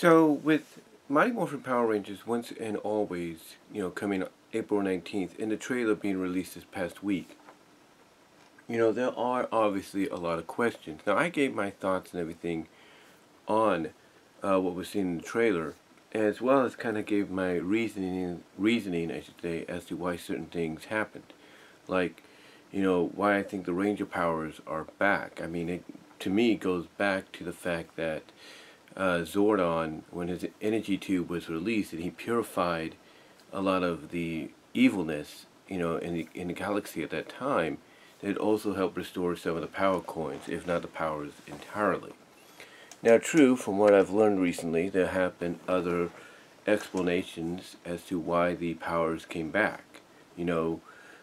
So with Mighty Morphin Power Rangers Once and Always, you know, coming April 19th and the trailer being released this past week, you know, there are obviously a lot of questions. Now I gave my thoughts and everything on what was seen in the trailer, as well as kind of gave my reasoning, I should say, as to why certain things happened. Like, you know, why I think the Ranger powers are back. I mean, it, to me, goes back to the fact that Zordon, when his energy tube was released, and he purified a lot of the evilness, you know, in the galaxy at that time, it also helped restore some of the power coins, if not the powers entirely. Now, true, from what I've learned recently, there have been other explanations as to why the powers came back. You know,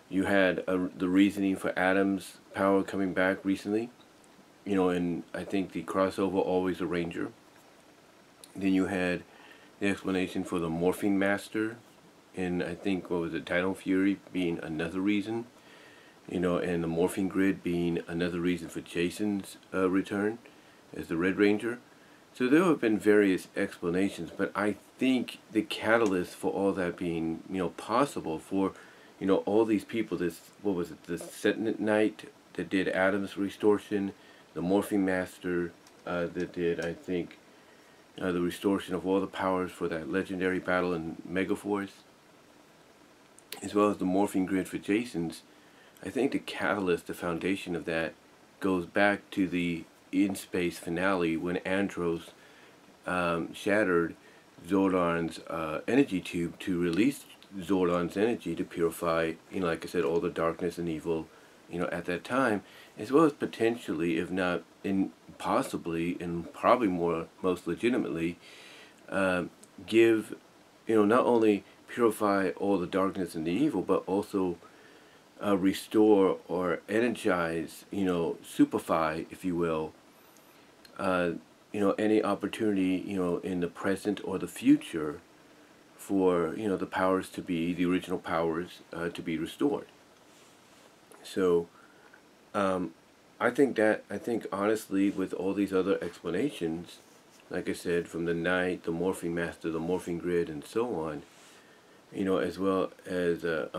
you had the reasoning for Adam's power coming back recently, you know, and I think the crossover Always a Ranger. Then you had the explanation for the Morphing Master, and I think, what was it, Tidal Fury being another reason, you know, and the Morphing Grid being another reason for Jason's return as the Red Ranger. So there have been various explanations, but I think the catalyst for all that being, you know, possible for, you know, all these people, this, what was it, the Sentinel Knight that did Adam's Restoration, the Morphing Master that did, I think, the restoration of all the powers for that legendary battle in Megaforce, as well as the Morphing Grid for Jason's. I think the catalyst, the foundation of that, goes back to the in-space finale when Andros shattered Zordon's energy tube to release Zordon's energy to purify, you know, like I said, all the darkness and evil, you know, at that time, as well as potentially, if not in possibly and probably more most legitimately, give, you know, not only purify all the darkness and the evil, but also restore or energize, you know, superfy, if you will, you know, any opportunity, you know, in the present or the future for, you know, the powers to be, the original powers to be restored. So, I think that, honestly, with all these other explanations, like I said, from the Knight, the Morphing Master, the Morphing Grid, and so on, you know, as well as the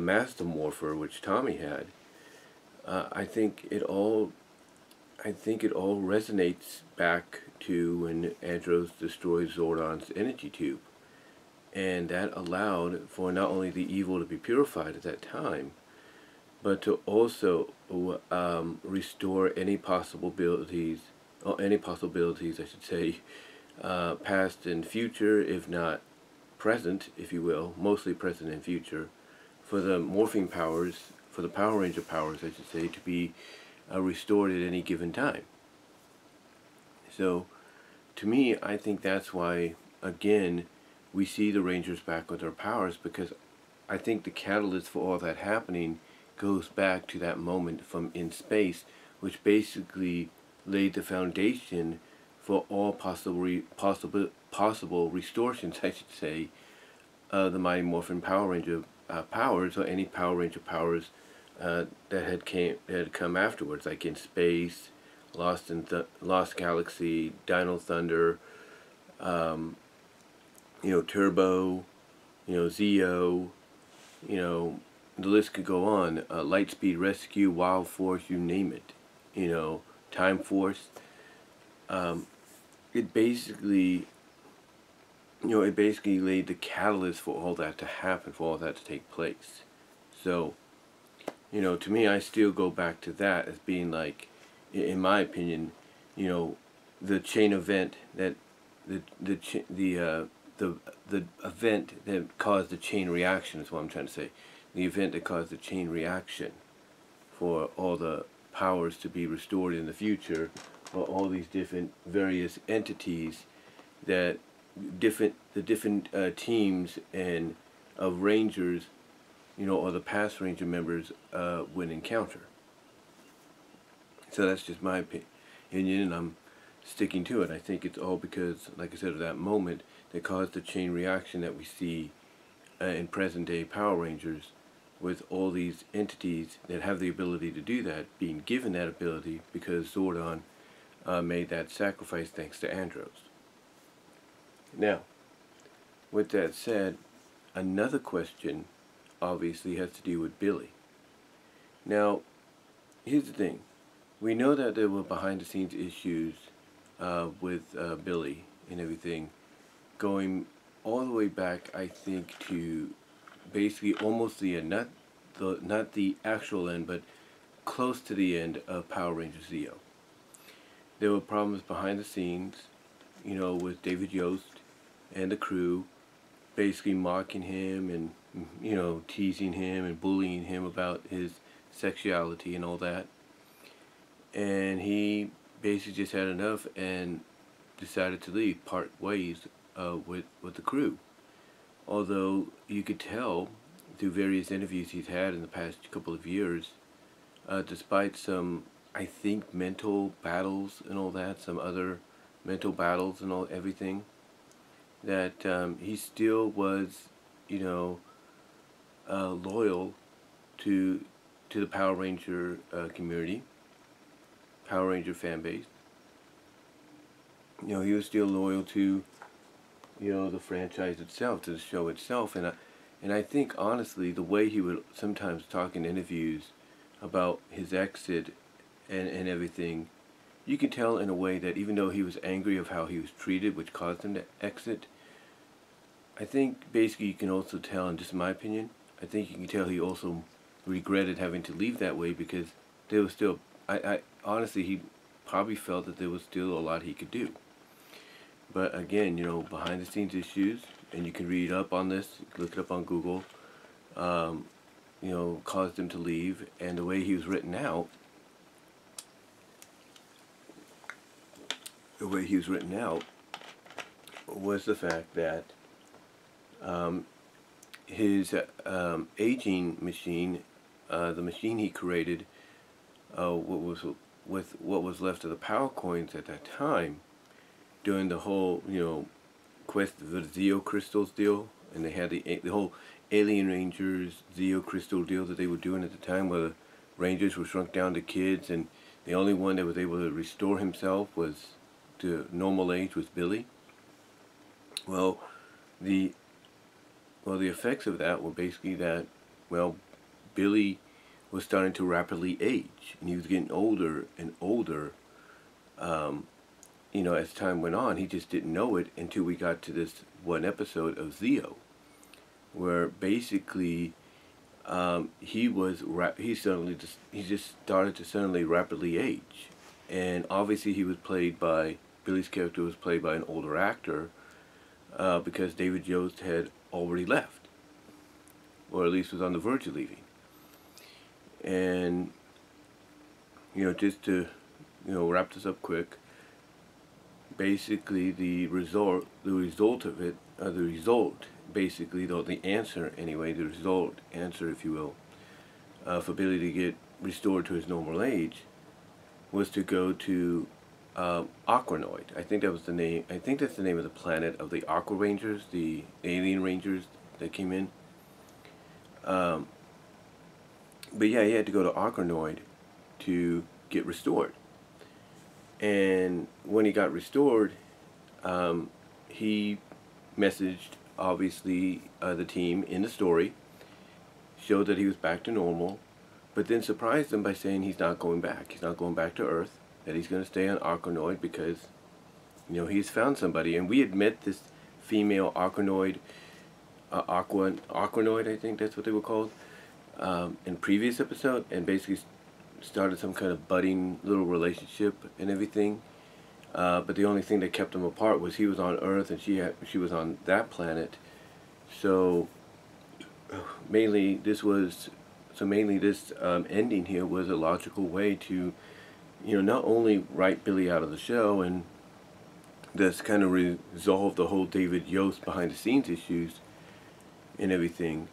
Master Morpher, which Tommy had, I think it all resonates back to when Andros destroyed Zordon's energy tube, and that allowed for not only the evil to be purified at that time, but to also restore any possibilities, or any possibilities, I should say, past and future, if not present, if you will, mostly present and future, for the morphing powers, for the Power Ranger powers, I should say, to be restored at any given time. So, to me, I think that's why, again, we see the Rangers back with their powers, because I think the catalyst for all that happening goes back to that moment from In Space, which basically laid the foundation for all possible restorations, I should say, the Mighty Morphin Power Ranger powers, or any Power Ranger powers that had come afterwards, like In Space, Lost Galaxy, Dino Thunder, you know, Turbo, you know, Zeo, you know, the list could go on. Lightspeed Rescue, Wild Force, you name it, you know, Time Force. It basically, you know, it basically laid the catalyst for all that to happen, for all that to take place. So, you know, to me, I still go back to that as being, like, in my opinion, you know, the chain event that the event that caused the chain reaction is what I'm trying to say. The event that caused the chain reaction for all the powers to be restored in the future, or all these different various entities that the different teams and of Rangers, you know, or the past Ranger members would encounter. So that's just my opinion, and I'm sticking to it. I think it's all because, like I said, of that moment that caused the chain reaction that we see in present day Power Rangers, with all these entities that have the ability to do that being given that ability because Zordon made that sacrifice thanks to Andros. Now, with that said, another question obviously has to do with Billy. Now, here's the thing. We know that there were behind-the-scenes issues with Billy and everything, going all the way back, I think, to basically almost the end, not the actual end, but close to the end of Power Rangers Zeo. There were problems behind the scenes, you know, with David Yost and the crew basically mocking him and, you know, teasing him and bullying him about his sexuality and all that. And he basically just had enough and decided to leave, part ways with the crew. Although you could tell through various interviews he's had in the past couple of years, despite some, I think, mental battles and all that, some other mental battles and all everything, that he still was, you know, loyal to the Power Ranger community. Power Ranger fan base. You know, he was still loyal to, you know, the franchise itself, to the show itself, and I think honestly the way he would sometimes talk in interviews about his exit and everything, you could tell in a way that even though he was angry of how he was treated, which caused him to exit, I think basically you can also tell, and just in my opinion, I think you can tell he also regretted having to leave that way, because there was still, I honestly, he probably felt that there was still a lot he could do. But again, you know, behind the scenes issues, and you can read up on this, look it up on Google, you know, caused him to leave, and the way he was written out, was the fact that his aging machine, the machine he created, what was left of the power coins at that time, during the whole, you know, quest of the Zeo crystals deal, and they had the whole Alien Rangers Zeo crystal deal that they were doing at the time, where the Rangers were shrunk down to kids, and the only one that was able to restore himself was to normal age was Billy. Well, the effects of that were basically that, well, Billy was starting to rapidly age, and he was getting older and older, you know, as time went on. He just didn't know it until we got to this one episode of Zeo, where basically he just started to suddenly rapidly age, and obviously he was played by, Billy's character was played by an older actor, because David Yost had already left, or at least was on the verge of leaving. And, you know, just to, you know, wrap this up quick, basically the result, if you will, for Billy to get restored to his normal age was to go to Aquanoid. I think that was the name, I think that's the name of the planet of the Aqua Rangers, the Alien Rangers that came in. But yeah, he had to go to Aquanoid to get restored. And when he got restored, he messaged, obviously, the team in the story, showed that he was back to normal, but then surprised them by saying he's not going back. He's not going back to Earth, that he's going to stay on Aquanoid because, you know, he's found somebody. And we had met this female Aquanoid, Aquanoid, I think that's what they were called, in previous episode, and basically started some kind of budding little relationship and everything, but the only thing that kept them apart was he was on Earth and she was on that planet. So mainly this was, ending here was a logical way to, you know, not only write Billy out of the show and thus kind of resolve the whole David Yost behind the scenes issues and everything,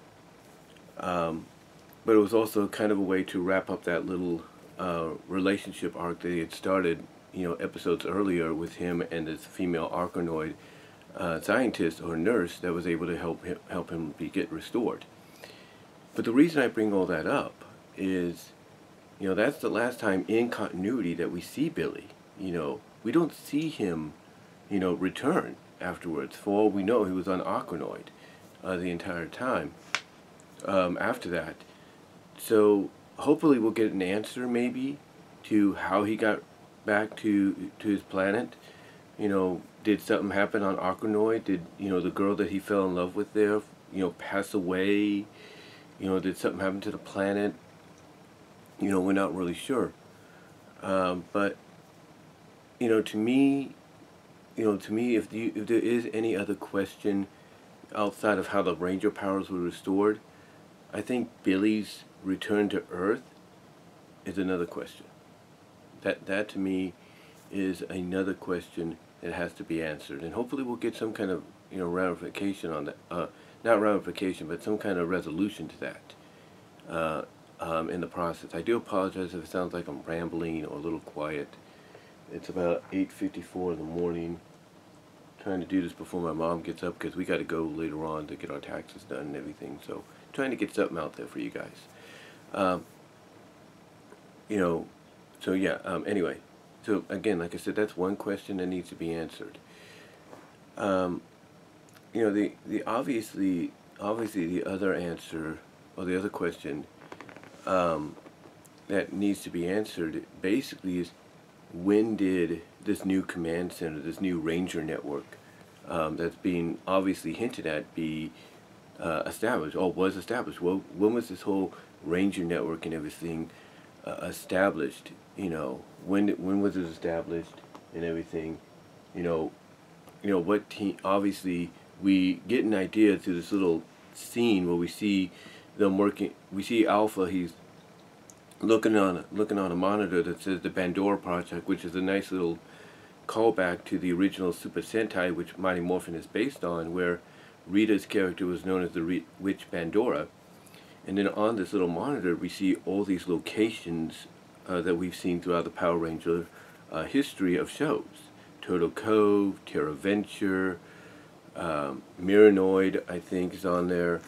but it was also kind of a way to wrap up that little relationship arc that he had started, you know, episodes earlier with him and this female Aquanoid scientist or nurse that was able to help him get restored. But the reason I bring all that up is, you know, that's the last time in continuity that we see Billy. You know, we don't see him, you know, return. afterwards. For all we know, he was on Aquanoid the entire time after that. So hopefully we'll get an answer maybe to how he got back to his planet. You know, did something happen on Aquanoid? Did, you know, the girl that he fell in love with there, you know, pass away? You know, did something happen to the planet? You know, we're not really sure. But, you know, to me, if there is any other question outside of how the Ranger powers were restored, I think Billy's return to Earth is another question. That to me is another question that has to be answered, and hopefully we'll get some kind of, you know, ramification on that. Not ramification, but some kind of resolution to that in the process. I do apologize if it sounds like I'm rambling or a little quiet. It's about 8:54 in the morning. I'm trying to do this before my mom gets up, because we got to go later on to get our taxes done and everything. So I'm trying to get something out there for you guys. You know, so yeah, anyway. So again, like I said, that's one question that needs to be answered. You know, the obviously the other answer, or the other question that needs to be answered basically is, when did this new command center, this new Ranger network that's being obviously hinted at be established, or was established? Well, when was this whole Ranger network and everything established? You know, when was it established and everything? You know what team? Obviously, we get an idea through this little scene where we see them working. We see Alpha. He's looking on a monitor that says the Bandora Project, which is a nice little callback to the original Super Sentai, which Mighty Morphin is based on, where Rita's character was known as the Witch Bandora. And then on this little monitor, we see all these locations that we've seen throughout the Power Ranger history of shows. Turtle Cove, Terra Venture, Miranoid, I think, is on there.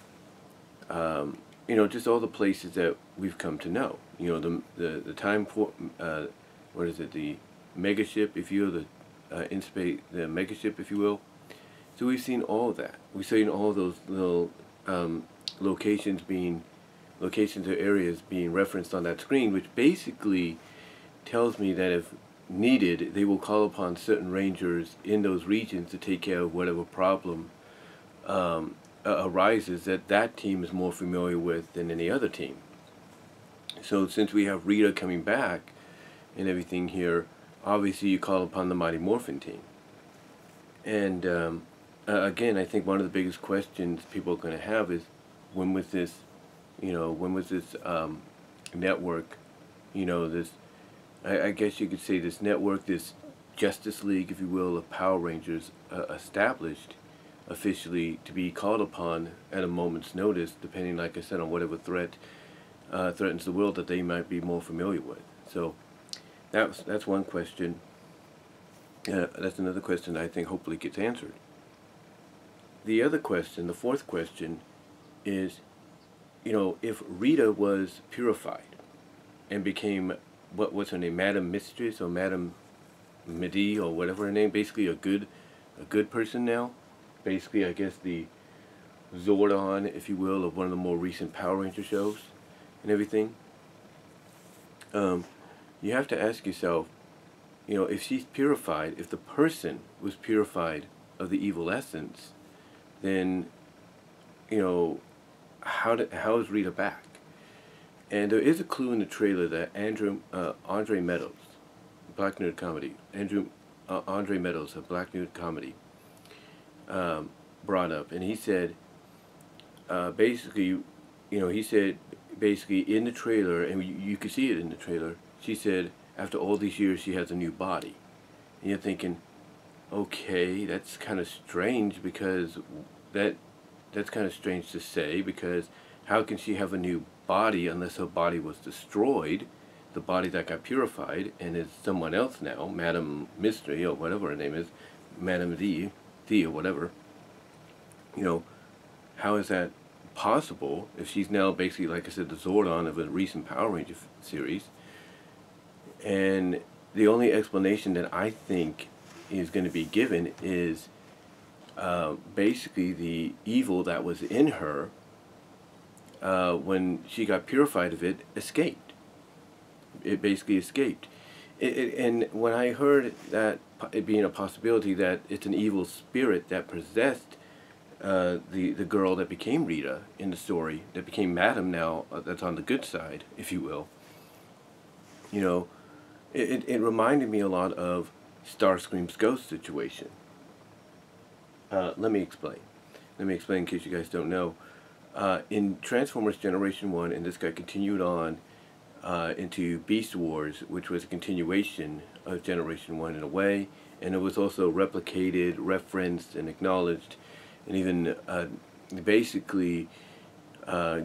You know, just all the places that we've come to know. You know, the Time Force, what is it, the Megaship, if you will, the Megaship, if you will. So we've seen all of that. We've seen all those little locations or areas being referenced on that screen, which basically tells me that if needed, they will call upon certain rangers in those regions to take care of whatever problem arises that team is more familiar with than any other team. So since we have Rita coming back and everything here, obviously you call upon the Mighty Morphin team. And again, I think one of the biggest questions people are going to have is, when was this, you know, when was this network, you know, this, I guess you could say, this network, this Justice League, if you will, of Power Rangers established officially to be called upon at a moment's notice, depending, like I said, on whatever threat threatens the world that they might be more familiar with. So that's one question. That's another question that I think hopefully gets answered. The other question, the fourth question, is, you know, if Rita was purified and became, what's her name, Madam Mistress, or Madam Midi, or whatever her name, basically a good person now, basically, I guess, the Zordon, if you will, of one of the more recent Power Ranger shows and everything. You have to ask yourself, you know, if she's purified, if the person was purified of the evil essence, then, you know, how is Rita back? And there is a clue in the trailer that Andre Meadows, Black Nerd Comedy, Andre Meadows of Black Nerd Comedy, brought up. And he said, basically, you know, he said, basically, in the trailer, and you could see it in the trailer, she said, after all these years, she has a new body. And you're thinking, okay, that's kind of strange, because that's kind of strange to say, because how can she have a new body unless her body was destroyed, the body that got purified, and is someone else now, Madam Mystery, or whatever her name is, Madam D, or whatever. You know, how is that possible if she's now basically, like I said, the Zordon of a recent Power Ranger series? And the only explanation that I think is going to be given is basically the evil that was in her, when she got purified of it, escaped. It basically escaped. And when I heard that it being a possibility that it's an evil spirit that possessed the girl that became Rita in the story, that became Madam now, that's on the good side, if you will, you know, it reminded me a lot of Starscream's ghost situation. Let me explain. Let me explain in case you guys don't know. In Transformers Generation 1, and this guy continued on into Beast Wars, which was a continuation of Generation 1 in a way, and it was also replicated, referenced, and acknowledged, and even basically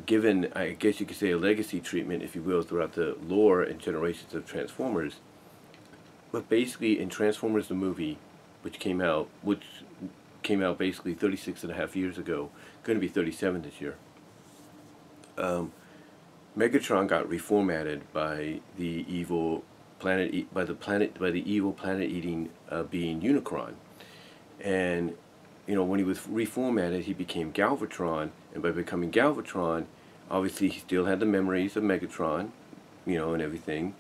given, I guess you could say, a legacy treatment, if you will, throughout the lore and generations of Transformers. But basically in Transformers the movie, which came out basically 36.5 years ago, going to be 37 this year, Megatron got reformatted by the evil planet, by the evil planet-eating being Unicron. And you know, when he was reformatted, he became Galvatron, and by becoming Galvatron, obviously he still had the memories of Megatron, you know, and everything,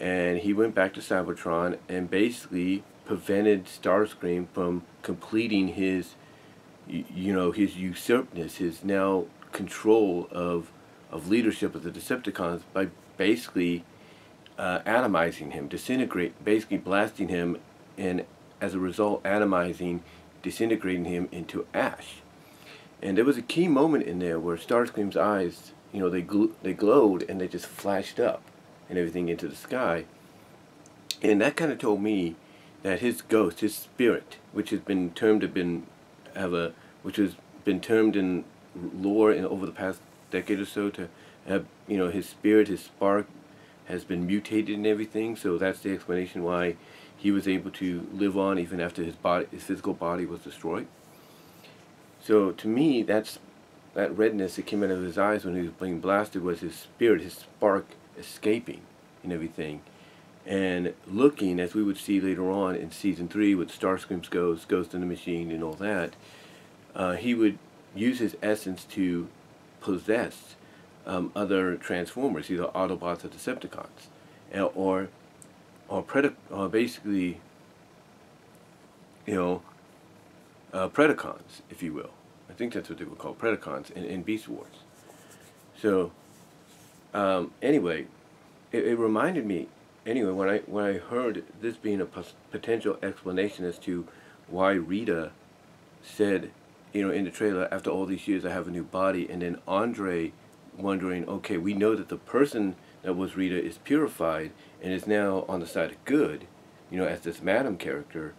and he went back to Cybertron and basically prevented Starscream from completing his, you know, his usurpness, his now control of leadership of the Decepticons by basically atomizing him, basically blasting him, and as a result atomizing, disintegrating him into ash. And there was a key moment in there where Starscream's eyes, you know, they glowed and they just flashed up and everything into the sky. And that kind of told me that his ghost, his spirit, which has been termed in lore and over the past decade or so to have, you know, his spirit, his spark has been mutated and everything. So that's the explanation why he was able to live on even after his body, his physical body, was destroyed. So to me, that's, that redness that came out of his eyes when he was being blasted was his spirit, his spark escaping and everything. And looking, as we would see later on in Season 3 with Starscream's Ghost, Ghost in the Machine and all that, he would use his essence to possess other Transformers, either Autobots or Decepticons, or basically, you know, Predacons, if you will. I think that's what they were called, Predacons in Beast Wars. So, anyway, it reminded me, anyway, when I heard this being a potential explanation as to why Rita said, you know, in the trailer, after all these years I have a new body, and then Andre wondering, okay, we know that the person that was Rita is purified and is now on the side of good, you know, as this Madam character.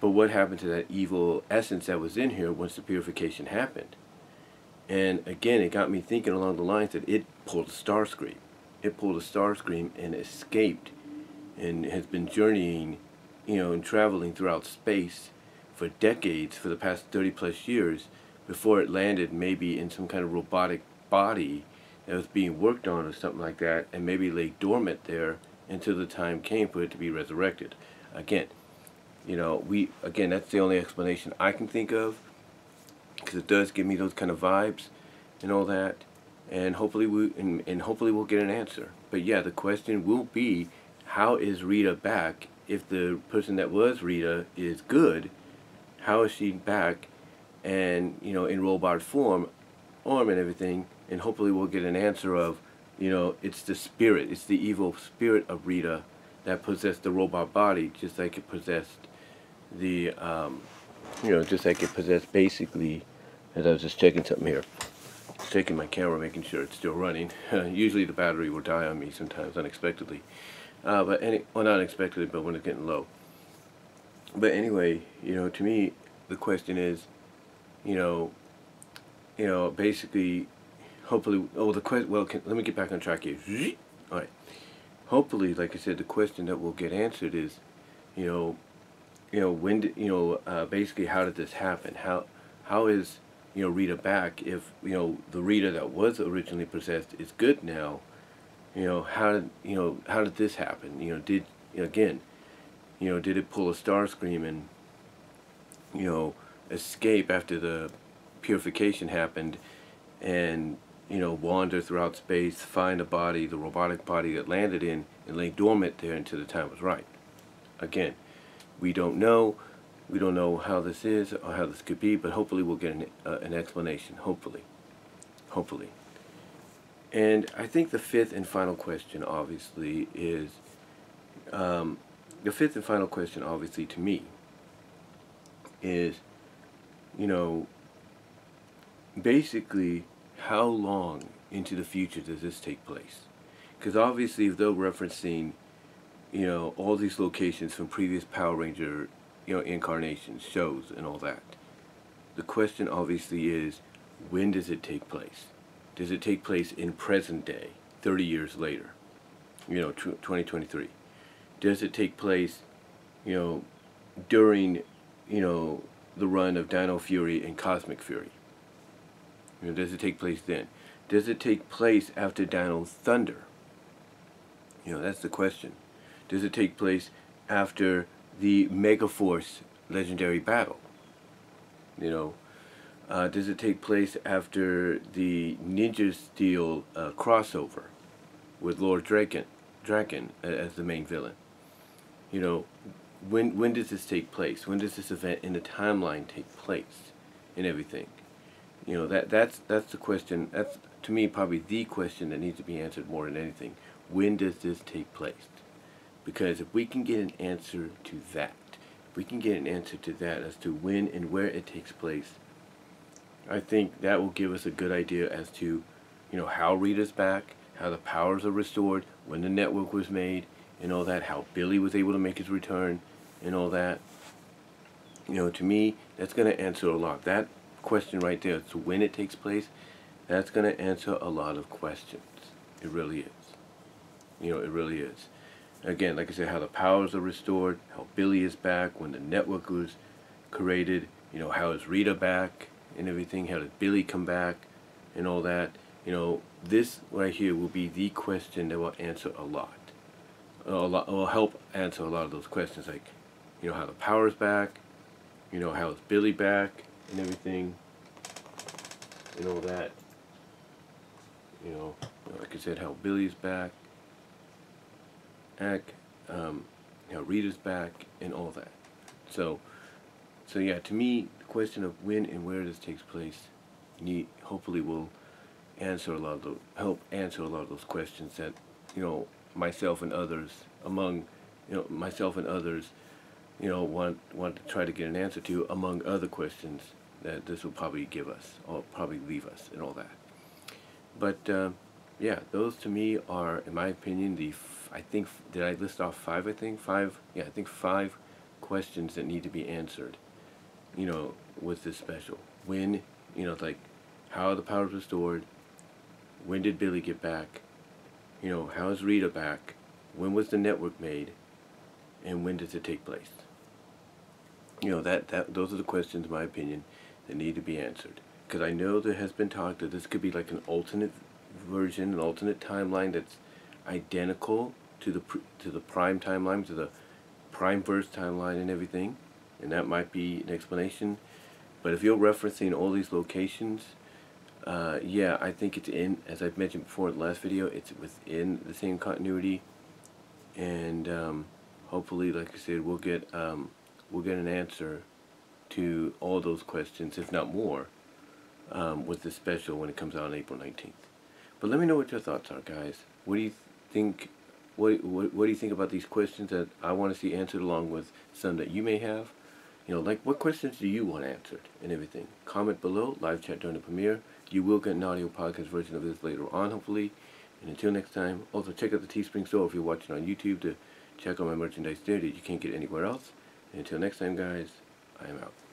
But what happened to that evil essence that was in here once the purification happened? And again, it got me thinking along the lines that it pulled a Starscream. It pulled a Starscream and escaped and has been journeying, you know, and traveling throughout space for decades, for the past 30 plus years, before it landed maybe in some kind of robotic body that was being worked on or something like that, and maybe lay dormant there until the time came for it to be resurrected. Again, you know, that's the only explanation I can think of, because it does give me those kind of vibes and all that, and hopefully we'll get an answer. But yeah, the question will be, how is Rita back if the person that was Rita is good? How is she back, and you know, in robot form, arm and everything? And hopefully we'll get an answer of, you know, it's the spirit, it's the evil spirit of Rita that possessed the robot body, just like it possessed the, you know, just like it possessed basically, as I was just checking something here, checking my camera, making sure it's still running. Usually the battery will die on me sometimes unexpectedly, not unexpectedly, but when it's getting low. But anyway, you know, to me, the question is, you know, basically, hopefully, let me get back on track here. All right. Hopefully, like I said, the question that will get answered is, basically, how did this happen? How is, you know, Rita back if, you know, the Rita that was originally possessed is good now? You know, how did this happen? You know, did it pull a Starscream and, escape after the purification happened, and wander throughout space, find a body, the robotic body that landed in, and lay dormant there until the time was right. Again, we don't know. We don't know how this is or how this could be, but hopefully we'll get an explanation. Hopefully. Hopefully. And I think the fifth and final question, obviously, is... the fifth and final question, obviously, to me, is, basically, how long into the future does this take place? Because obviously, if they're referencing, all these locations from previous Power Ranger, incarnations, shows, and all that, the question obviously is, when does it take place? Does it take place in present day, 30 years later, 2023? Does it take place, during, the run of Dino Fury and Cosmic Fury? Does it take place then? Does it take place after Dino Thunder? That's the question. Does it take place after the Megaforce legendary battle? Does it take place after the Ninja Steel crossover with Lord Draken as the main villain? When does this take place? When does this event in the timeline take place, and everything? That's the question. That's, to me, probably the question that needs to be answered more than anything. When does this take place? Because if we can get an answer to that, if we can get an answer to that as to when and where it takes place, I think that will give us a good idea as to, how Rita's back, how the powers are restored, when the network was made, and all that, how Billy was able to make his return, and all that. To me, that's going to answer a lot. That question right there, so when it takes place, that's going to answer a lot of questions. It really is. It really is. Again, like I said, how the powers are restored, how Billy is back, when the network was created, how is Rita back, and everything, how did Billy come back, and all that. This right here will be the question that will answer a lot. Will help answer a lot of those questions, like, how the power's back, how is Billy back, and everything, and all that. Like I said, how Billy's back, how Rita's back, and all that. So yeah, to me, the question of when and where this takes place, hopefully will answer a lot of help answer a lot of those questions that, myself and others, want to try to get an answer to, among other questions that this will probably give us, or probably leave us, and all that. But, yeah, those to me are, in my opinion, the, I think, did I list off five, I think? Five, yeah, I think five questions that need to be answered, with this special. When, like, how are the powers restored? When did Billy get back? How is Rita back? When was the network made? And when does it take place? Those are the questions, in my opinion, that need to be answered. Because I know there has been talk that this could be like an alternate version, an alternate timeline that's identical to the prime timeline, to the Primeverse timeline and everything. And that might be an explanation. But if you're referencing all these locations, yeah, I think it's in, as I've mentioned before in the last video, it's within the same continuity. And hopefully, like I said, we'll get an answer to all those questions, if not more, with this special when it comes out on April 19th. But let me know what your thoughts are, guys. What do you think? What do you think about these questions that I want to see answered, along with some that you may have? Like, what questions do you want answered and everything? Comment below, live chat during the premiere. You will get an audio podcast version of this later on, hopefully. And until next time, also check out the Teespring store if you're watching on YouTube to check out my merchandise there that you can't get anywhere else. And until next time, guys, I am out.